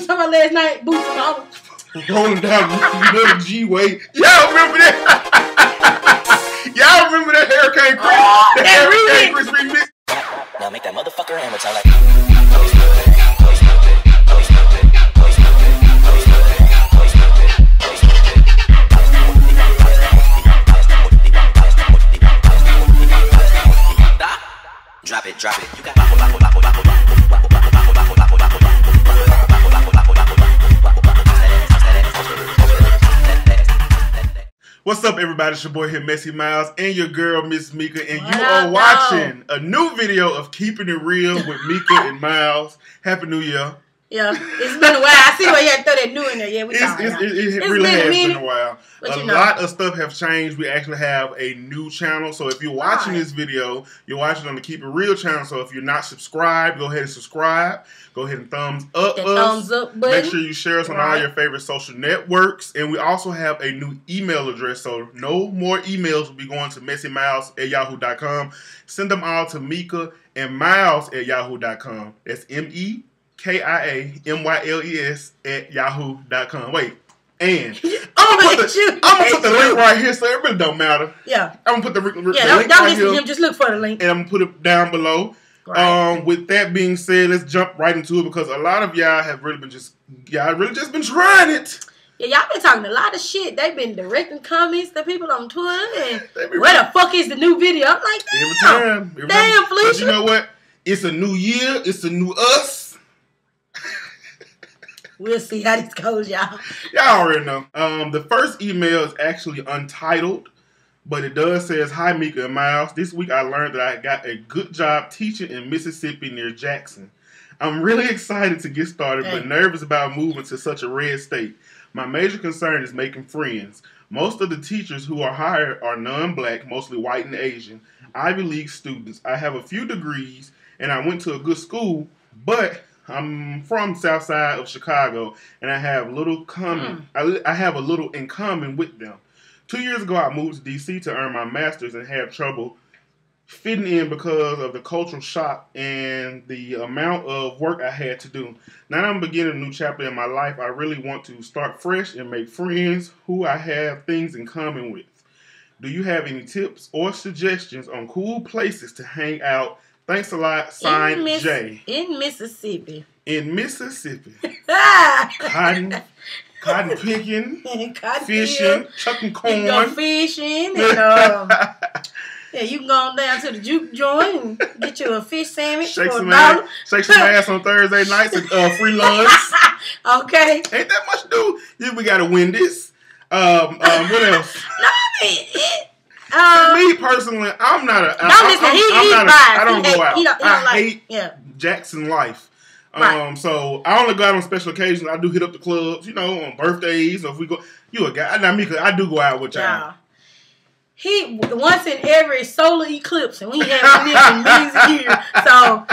you talking about last night, Boosie? Rolling down little G-Way. Y'all remember that? Y'all remember that Hurricane Chris? Oh, that Hurricane Chris remix. Now make that motherfucker hammer sound like. Drop it, drop it. You got bop, bop, bop, bop, bop, bop. What's up, everybody? It's your boy here, Messy Myles, and your girl, Miss Mika, and you are watching a new video of Keeping It Real with Mika and Myles. Happy New Year. Yeah, it's been a while. I see why you had to throw that new in there. Yeah, we It really has been a while. A lot of stuff have changed. We actually have a new channel. So if you're watching this video, you're watching on the Keep It Real channel. So if you're not subscribed, go ahead and subscribe. Go ahead and thumbs up us. Thumbs up button. Make sure you share us on all your favorite social networks. And we also have a new email address. So no more emails will be going to MekiaAndMyles@yahoo.com. Send them all to MekiaAndMyles@yahoo.com. That's MekiaAndMyles@yahoo.com. Wait, and I'm gonna put the link right here, so it really don't matter. Yeah, I'm gonna put the link right here. Just look for the link, and I'm gonna put it down below. Right. With that being said, let's jump right into it because a lot of y'all have really been just been trying it. Yeah, y'all been talking a lot of shit. They've been directing comments to people on Twitter, and where the fuck is the new video? I'm like, damn, every time, Felicia. But you know what? It's a new year. It's a new us. We'll see how this goes, y'all. Y'all already know. The first email is actually untitled, but it does says, "Hi, Mika and Myles. This week I learned that I got a good job teaching in Mississippi near Jackson. I'm really excited to get started, but nervous about moving to such a red state. My major concern is making friends. Most of the teachers who are hired are non-black, mostly white and Asian, Ivy League students. I have a few degrees, and I went to a good school, but I'm from south side of Chicago, and I have little common. I have a little in common with them. 2 years ago, I moved to DC to earn my master's and had trouble fitting in because of the cultural shock and the amount of work I had to do. Now I'm beginning a new chapter in my life. I really want to start fresh and make friends who I have things in common with. Do you have any tips or suggestions on cool places to hang out? Thanks a lot, signed Jay." In Mississippi. In Mississippi. Cotton picking, cotton fishing, chucking corn. You go fishing. And, yeah, you can go on down to the juke joint and get you a fish sandwich Shake some ass on Thursday nights at free lunch. Okay. Ain't that much to do. Then we got to win this. What else? No, to me personally, I'm not a. I don't go out. I hate Jackson life. So I only go out on special occasions. I do hit up the clubs, you know, on birthdays. Or if we go, you a guy. Now, Mika, I do go out with y'all. Yeah. He once in every solar eclipse, and we have millions of years. So,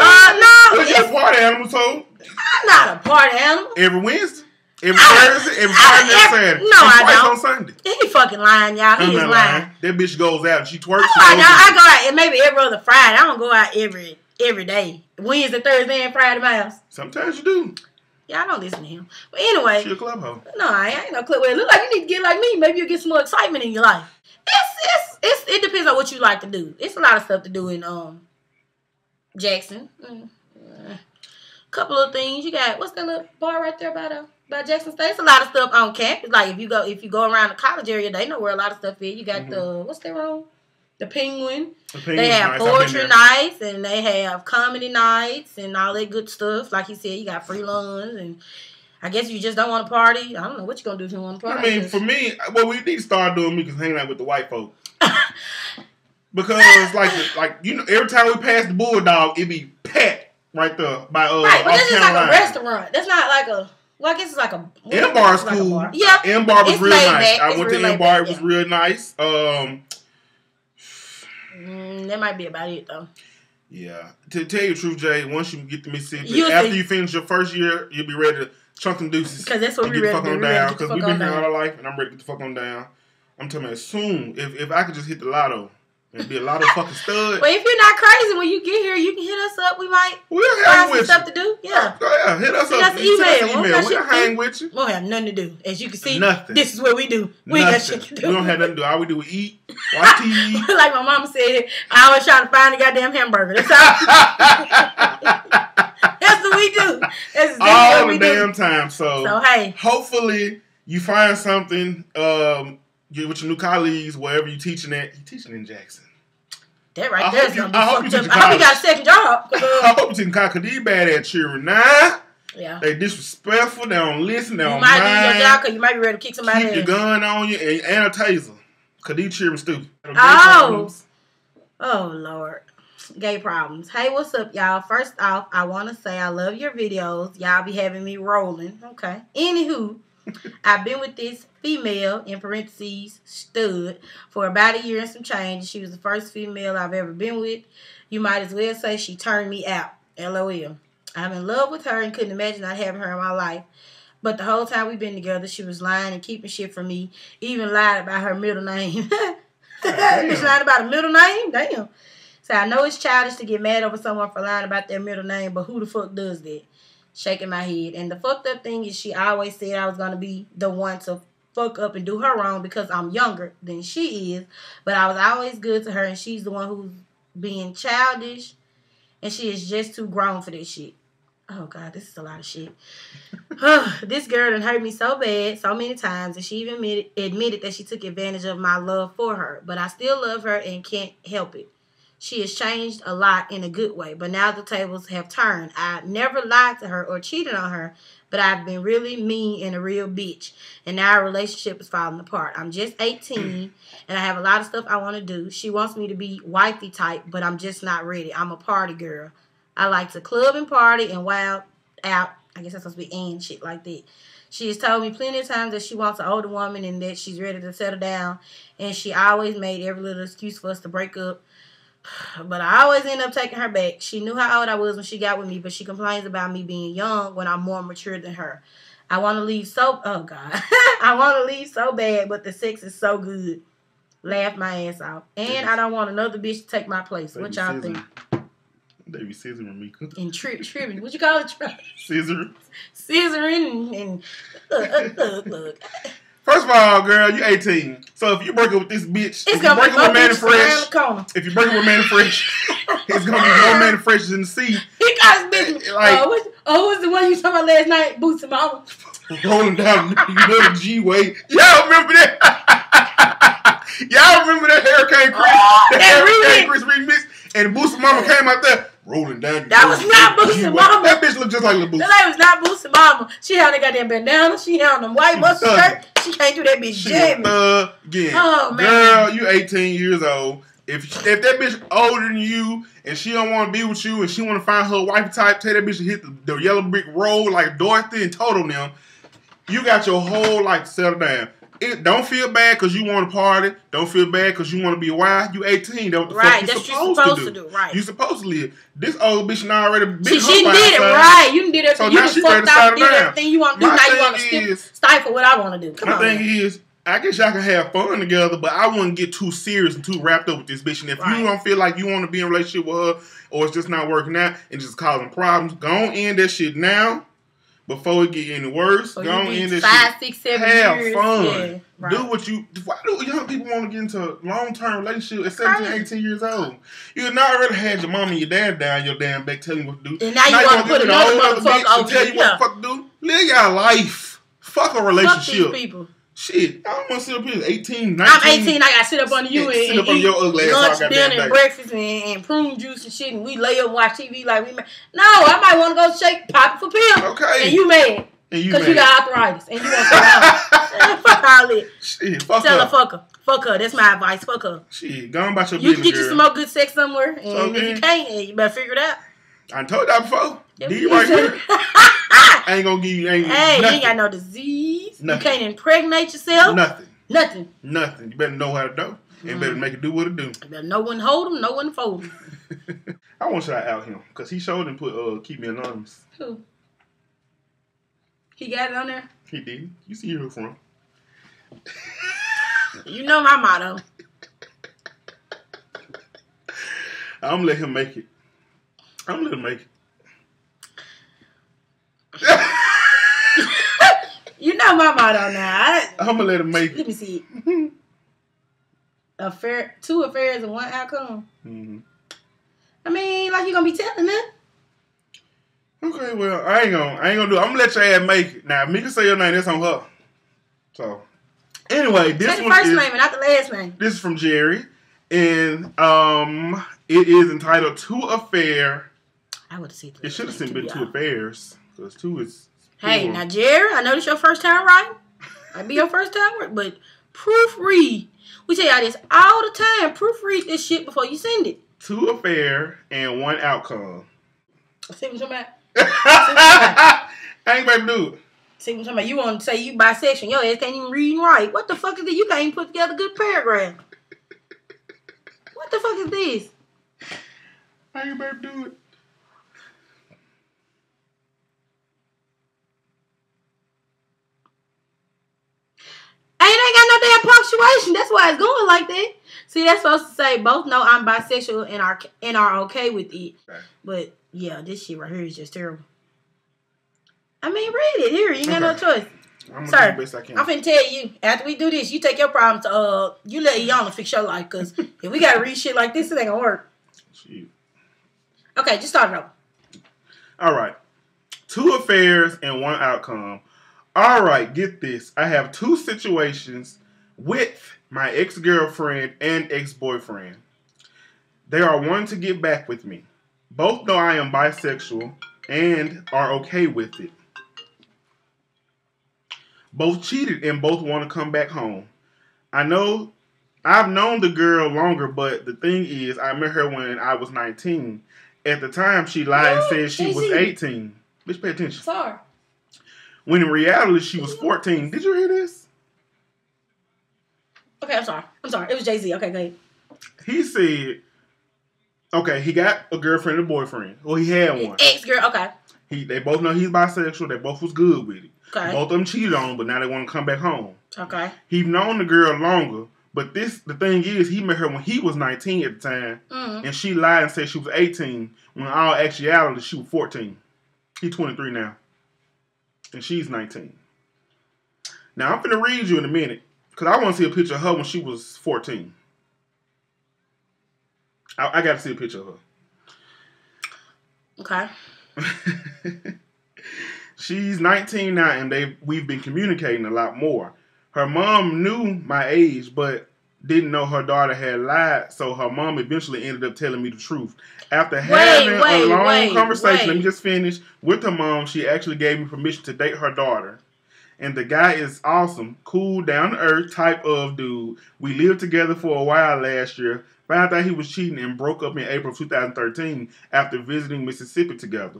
no, you're a party animal, so I'm not a party animal. Every Wednesday. Every Thursday, every Friday, every Saturday. No, and I don't. On Sunday. He fucking lying, y'all. He is lying. That bitch goes out and she twerks. I go out maybe every other Friday. I don't go out every day. Wednesday, Thursday, and Friday, Myles. Sometimes you do. Y'all don't listen to him. But anyway. She a club hoe. No, I ain't no club hoe. It look like you need to get like me. Maybe you'll get some more excitement in your life. It depends on what you like to do. It's a lot of stuff to do in Jackson. Couple of things. You got, what's that little bar right there by Jackson State? It's a lot of stuff on campus. Like if you go around the college area, they know where a lot of stuff is. You got the what's that room? The Penguin. They have poetry nights and they have comedy nights and all that good stuff. Like you said, you got free lunch and I guess you just don't want to party. I don't know what you're gonna do if you want to party. I mean, for me, what we need to start doing is hanging out with the white folk. Because like you know, every time we pass the Bulldog, it be packed right there by but this is like a restaurant. That's not like a. Well, I guess it's like a M-Bar school. Like yeah, M-Bar was real nice. I went to M-Bar. It was real nice. That might be about it though. Yeah, to tell you the truth, Jay, once you get to Mississippi, after you finish your first year, you'll be ready to chunk them deuces. Because that's what we ready to do. Because we've been here all our life, and I'm ready to get the fuck on down. I'm telling you, soon if I could just hit the lotto. It'd be a lot of fucking studs. Well, if you're not crazy, when you get here, you can hit us up. We might find some stuff to do. Yeah. Go Yeah, hit us up. Email. We'll hang with you. We don't have nothing to do. As you can see, nothing. This is what we do. We ain't got shit to do. We don't have nothing to do. All we do is eat, watch TV. Like my mama said, I always trying to find a goddamn hamburger. That's all. That's what we do. That's all the damn time. So hey, hopefully you find something with your new colleagues wherever you're teaching at. You're teaching in Jackson. That right there is going to be fucked up. I hope you got a second job. I hope you can call because these bad ass children now. Yeah. They disrespectful. They don't listen. They don't mind. You might lose your job because you might be ready to kick somebody in. Keep your gun on you and a taser because these children stupid. Oh, Lord. Gay problems. Hey, what's up, y'all? First off, I want to say I love your videos. Y'all be having me rolling. Okay. Anywho. I've been with this female, in parentheses, stud, for about a year and some change. She was the first female I've ever been with. You might as well say she turned me out. LOL. I'm in love with her and couldn't imagine not having her in my life. But the whole time we've been together, she was lying and keeping shit from me. Even lied about her middle name. She lied about her middle name? Damn. So I know it's childish to get mad over someone for lying about their middle name, but who the fuck does that? Shaking my head. And the fucked up thing is she always said I was going to be the one to fuck up and do her wrong because I'm younger than she is. But I was always good to her, and she's the one who's being childish, and she is just too grown for this shit. Oh, God, this is a lot of shit. This girl done hurt me so bad so many times, and she even admitted that she took advantage of my love for her. But I still love her and can't help it. She has changed a lot in a good way, but now the tables have turned. I never lied to her or cheated on her, but I've been really mean and a real bitch, and now our relationship is falling apart. I'm just 18, and I have a lot of stuff I want to do. She wants me to be wifey type, but I'm just not ready. I'm a party girl. I like to club and party and wild out. I guess that's supposed to be and shit like that. She has told me plenty of times that she wants an older woman and that she's ready to settle down, and she always made every little excuse for us to break up. But I always end up taking her back. She knew how old I was when she got with me, but she complains about me being young when I'm more mature than her. I want to leave so... Oh, God. I want to leave so bad, but the sex is so good. Laugh my ass off. And I don't want another bitch to take my place. What y'all think? They be scissoring me. And tripping. What you call it? Scissoring. Scissoring and... Look. First of all, girl, you 18. So if you break up with this bitch, if you break up with Man and Fresh, it's gonna be no Man and Fresh in the sea. He got his bitch. Like, who was the one you talking about last night? Boosie mama. Rolling down the G-Way. Y'all remember that? Y'all remember that Hurricane Chris? That Hurricane Chris remix. And Boosie mama came out there. Rolling down. That was not Boosie mama. That bitch looked just like Lil Boosie. That was not Boosie mama. She had that goddamn bandana. She had them white muscle shirt. She can't do that bitch. She a thug again. Oh, man. Girl, you 18 years old. If that bitch older than you and she don't want to be with you and she want to find her wife type, tell that bitch to hit the yellow brick road like Dorothy and Toto them. You got your whole life to settle down. Don't feel bad because you want to party. Don't feel bad because you want to be wild. You 18. That's what the fuck you're supposed to do. Right. You supposed to live. This old bitch not already been she did it. Right. You did it. So you now she ready to settle down. Everything you want to do. Now you want to stifle what I want to do. Come on. My thing is, I guess y'all can have fun together, but I wouldn't get too serious and too wrapped up with this bitch. And if you don't feel like you want to be in a relationship with her or it's just not working out and just causing problems, go on end that shit now. Before it get any worse, go on in this shit. Have fun. Yeah, right. Do what you... Why do young people want to get into a long-term relationship at 17, 18 years old? You not already had your mom and your dad down your damn back telling you what to do. And now you want to put another motherfucker over tell you what the fuck to do? Live your life. Fuck a relationship. Fuck these people. Shit, I don't want to sit up here 18, 19. I'm 18, I got to sit up under you and sit up on your ugly ass lunch, dinner, and breakfast, and prune juice and shit, and we lay up and watch TV like we mad. No, I might want to go shake, pop for pill. Okay. And you mad. Because you got arthritis. And you want to fuck all it. Shit, fuck her. Tell her, fuck her. Fuck her. That's my advice. Fuck her. Shit, go on about your business, girl. You can get you some more good sex somewhere, and if you can't, you better figure it out. I told that before. D right here. I ain't gonna give you nothing. You ain't got no disease. Nothing. You can't impregnate yourself. Nothing. You better know how to do. And better make it do what it do. You better know when to hold him, know when to fold him. I want y'all out him because he showed and put Keep Me Anonymous. Who? He got it on there? He did. You see who from. You know my motto. I'm gonna let him make it. know my motto now. I'm gonna let him make it. Let me see. Two affairs and one outcome. Mm-hmm. I mean, like you gonna be telling them. Okay, well, I ain't gonna do it. I'm gonna let your ass make it. Now, if Mika say your name, that's on her. So, anyway, this one is the first name and not the last name. This is from Jerry, and it is entitled "Two Affair." I would have seen it. It should have been "Two Affairs" because two is. Hey, now Jerry, I know this your first time, right? Might be your first time, but proofread. We tell y'all this all the time. Proofread this shit before you send it. Two affair and one outcome. See what you're talking about? I ain't about to do it. See what I'm talking about? You want to say you bisexual. Yo, ass can't even read and write. What the fuck is this? You can't even put together a good paragraph. What the fuck is this? I ain't about to do it. I ain't got no damn punctuation. That's why it's going like that. See, that's supposed to say both know I'm bisexual and are okay with it. Okay. But yeah, this shit right here is just terrible. I mean, read it. Here, you ain't got no choice. I'm sorry, do the best I can. I'm finna tell you, after we do this, you take your problems to, you let Iyanla fix your life, because if we gotta read shit like this, it ain't gonna work. Jeez. Okay, just start it over. Alright. Two affairs and one outcome. Alright, get this. I have two situations with my ex-girlfriend and ex-boyfriend. They are wanting to get back with me. Both know I am bisexual and are okay with it. Both cheated and both want to come back home. I know I've known the girl longer, but the thing is, I met her when I was 19. At the time, she lied and said she was 18. Bitch, pay attention. Sorry. When in reality, she was 14. Did you hear this? Okay, I'm sorry. I'm sorry. It was Jay-Z. Okay, go ahead. He said, okay, he got a girlfriend and a boyfriend. Well, he had one. Ex-girl, okay. They both know he's bisexual. They both was good with it. Okay. Both of them cheated on him, but now they want to come back home. Okay. He's known the girl longer, but the thing is, he met her when he was 19 at the time, and she lied and said she was 18, when in all actuality, she was 14. He's 23 now. And she's 19. Now, I'm finna read you in a minute, because I want to see a picture of her when she was 14. I got to see a picture of her. Okay. She's 19 now, and we've been communicating a lot more. Her mom knew my age, but didn't know her daughter had lied, so her mom eventually ended up telling me the truth. After having a long conversation, let me just finish, with her mom, she actually gave me permission to date her daughter. And the guy is awesome, cool, down-to-earth type of dude. We lived together for a while last year, found out he was cheating, and broke up in April 2013 after visiting Mississippi together.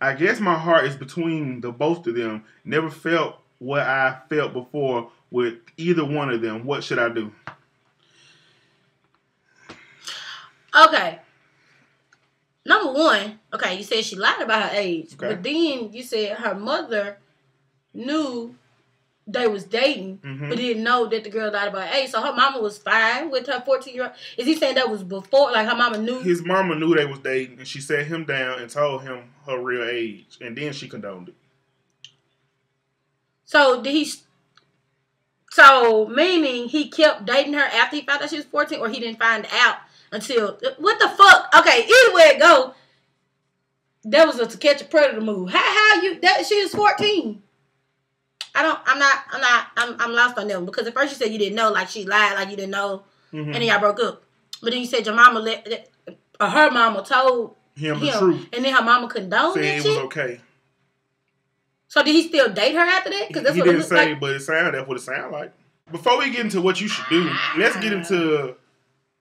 I guess my heart is between the both of them. Never felt what I felt before with either one of them. What should I do? Okay. Number one, okay, you said she lied about her age. Okay. But then you said her mother knew they was dating, but didn't know that the girl lied about her age. So her mama was fine with her 14-year-old. Is he saying that was before, like her mama knew? His mama knew they was dating, and she sat him down and told him her real age. And then she condoned it. So did he... So, meaning he kept dating her after he found out she was 14, or he didn't find out? Until, what the fuck? Okay, either way it go, that was a To Catch a Predator move. How you, that, she was 14. I'm lost on them. Because at first you said you didn't know, like she lied, like you didn't know. And then y'all broke up. But then you said your mama, her mama told him the truth. And then her mama condoned that shit? Said it was okay. So did he still date her after that? Because that's what it looked like. He didn't say, but that's what it sounded like. Before we get into what you should do, let's get into...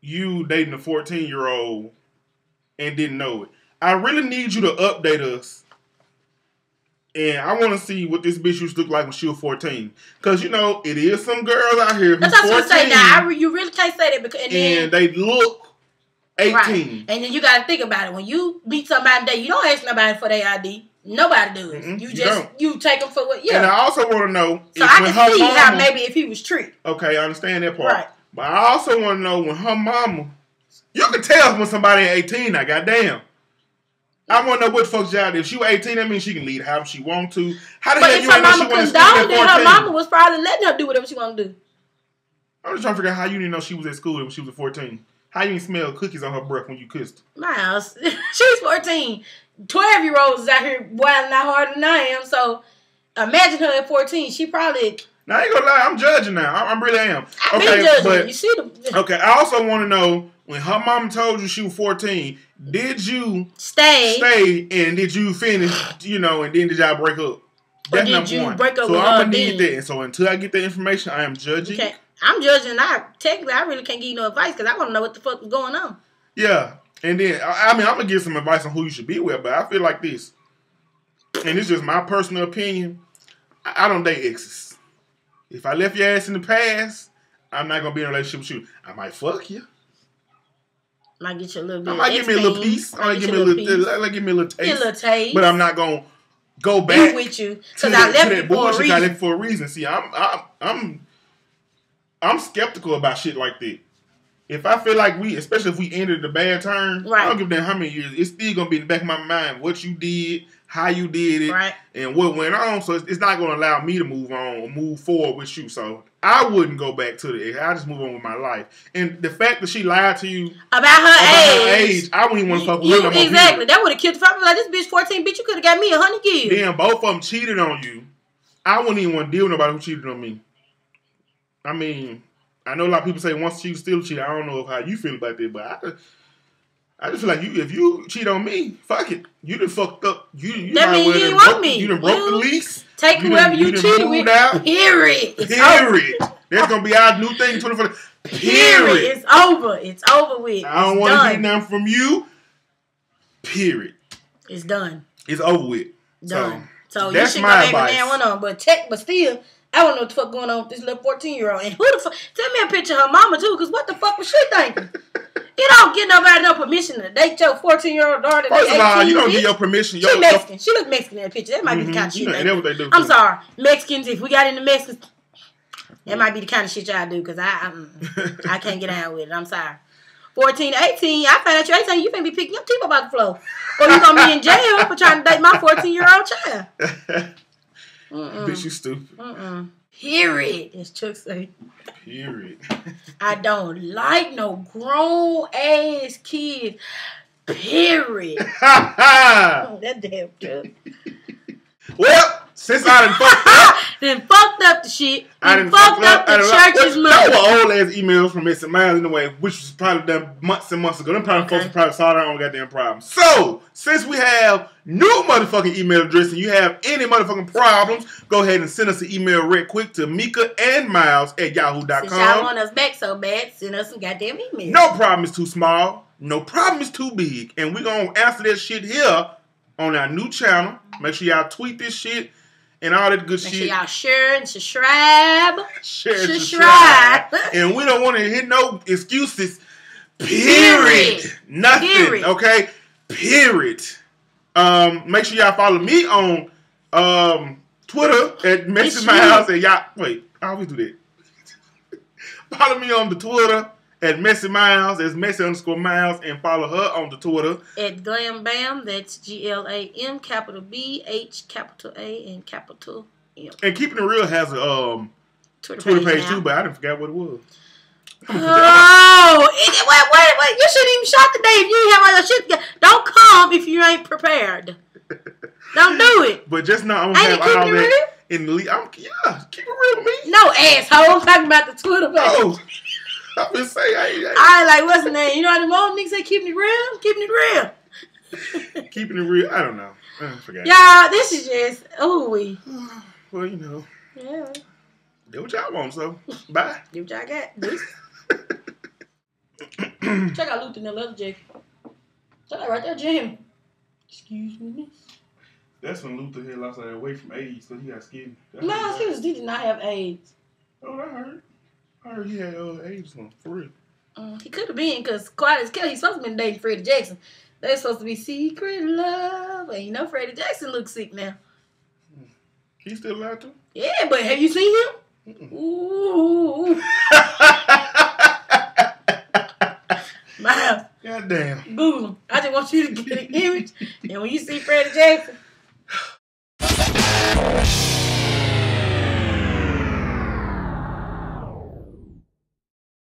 You dating a 14-year-old and didn't know it. I really need you to update us. And I want to see what this bitch used to look like when she was 14. Because, you know, it is some girls out here who's 14. That's what I'm saying. Now, you really can't say that. Because, and they look 18. Right. And then you got to think about it. When you meet somebody today, you don't ask nobody for their ID. Nobody does. You just, you take them for what, And I also want to know. So I can see how maybe if he was tricked. Okay, I understand that part. Right. But I also want to know when her mama... You can tell when somebody 18 now, goddamn. I want to know what functionality. If she was 18, that means she can lead how she want to. How the hell you ain't know she wanted to school at 14? Her mama was probably letting her do whatever she wanted to do. I'm just trying to figure out how you didn't know she was at school when she was at 14. How you didn't smell cookies on her breath when you kissed her? Myles, she's 14. 12-year-olds is out here wilding out harder than I am. So imagine her at 14. She probably... Now, I ain't gonna lie. I'm judging now. I really am. Okay, I been judging. You see the... Okay, I also want to know... When her mom told you she was 14, did you stay and did you finish, you know, and then did y'all break up? That's number one. So I'm going to need that. So until I get that information, I am judging. Okay. I'm judging. Technically, I really can't give you no advice because I want to know what the fuck is going on. Yeah. And then, I mean, I'm going to give some advice on who you should be with, but I feel like this. And it's just my personal opinion. I don't date exes. If I left your ass in the past, I'm not going to be in a relationship with you. I might fuck you. Might get you a little bit. I might give me a little piece. I might give me a little. Like give me a little taste. A little taste. But I'm not gonna go back with you because I left you for a reason. I left for a reason. See, I'm skeptical about shit like that. If I feel like we, especially if we ended a bad turn, right. I don't give a damn how many years. It's still gonna be in the back of my mind what you did, how you did it, right. And what went on. So it's not gonna allow me to move on or move forward with you. So. I wouldn't go back to the ex. I just move on with my life. And the fact that she lied to you about her age, I wouldn't even want to fuck with her. Exactly. That would have killed the problem. Like, this bitch 14, bitch, you could have got me 100 years. Then both of them cheated on you. I wouldn't even want to deal with nobody who cheated on me. I mean, I know a lot of people say once you still cheat. I don't know how you feel about that, but I just feel like if you cheat on me, fuck it. You done fucked up. That means you didn't want me. You done broke the lease. Take whoever you cheated with. Period. Period. That's going to be our new thing. Period. It's over. It's over with. I don't want to hear nothing from you. Period. It's done. It's over with. Done. So you should go back and damn one on. But still, I don't know what the fuck going on with this little 14-year-old. And who the fuck? Tell me a picture of her mama, too, because what the fuck was she thinking? You don't get nobody no permission to date your 14-year-old daughter. First of all, you don't get your permission. She Mexican. She look Mexican in that picture. That might be the kind of shit. That's what they do. I'm sorry, Mexicans. If we got into Mexicans, that might be the kind of shit y'all do. Cause I can't get down with it. I'm sorry. 14, 18. I find out you're 18. You finna be picking up people about the floor, or you gonna be in jail for trying to date my 14-year-old child. Bitch, you stupid. Period, as Chuck say. Period. I don't like no grown ass kids. Period. Oh, that damn Chuck. Well, since I done fucked up, then fucked up the shit. I done fucked up the church's money. That were old ass emails from Messy Myles anyway, which was probably done months and months ago. Them folks probably solved their own goddamn problems. So, since we have new motherfucking email address and you have any motherfucking problems, go ahead and send us an email real quick to MekiaAndMyles@yahoo.com. Since y'all want us back so bad, send us some goddamn emails. No problem is too small. No problem is too big. And we're going to answer that shit here on our new channel. Make sure y'all tweet this shit. And all that good shit. Make sure y'all share and subscribe. Share and subscribe. And we don't want to hear no excuses. Period. Nothing. Period. Okay? Period. Make sure y'all follow me on Twitter at MekiaAndMyles and y'all. Wait, I always do that. Follow me on the Twitter at Messy Myles. That's Messy_Myles. And follow her on the Twitter. At glamBHAM. That's GLAM. Capital BH. Capital A. And capital M. And Keeping It Real has a Twitter page too. But I didn't forget what it was. Wait. You shouldn't even shop today if you didn't have all your shit together. Don't come if you ain't prepared. Don't do it. But just know I'm going to have all that. Yeah. Keep it real with me. No, asshole. I'm talking about the Twitter page. Oh. I'm just saying, I like what's the name? You know how the old niggas say keeping it real? Keeping it real. Keeping it real? I don't know. I forgot. Y'all, this is just, ooh wee. Well, you know. Yeah. Do what y'all want, so. Bye. Do what y'all got. Check out Luther in the leather jacket. Check out right there, Jim. Excuse me, miss. That's when Luther had lost that weight from AIDS, so he got skinny. No, he did not have AIDS. Oh, I heard. I heard he had AIDS on for real. He could have been, because quiet as hell, he's supposed to be dating Freddie Jackson. They're supposed to be secret love. And you know Freddie Jackson looks sick now. He's still out there? Yeah, but have you seen him? Ooh. Myles. Goddamn. Google him. I just want you to get an image. And when you see Freddie Jackson.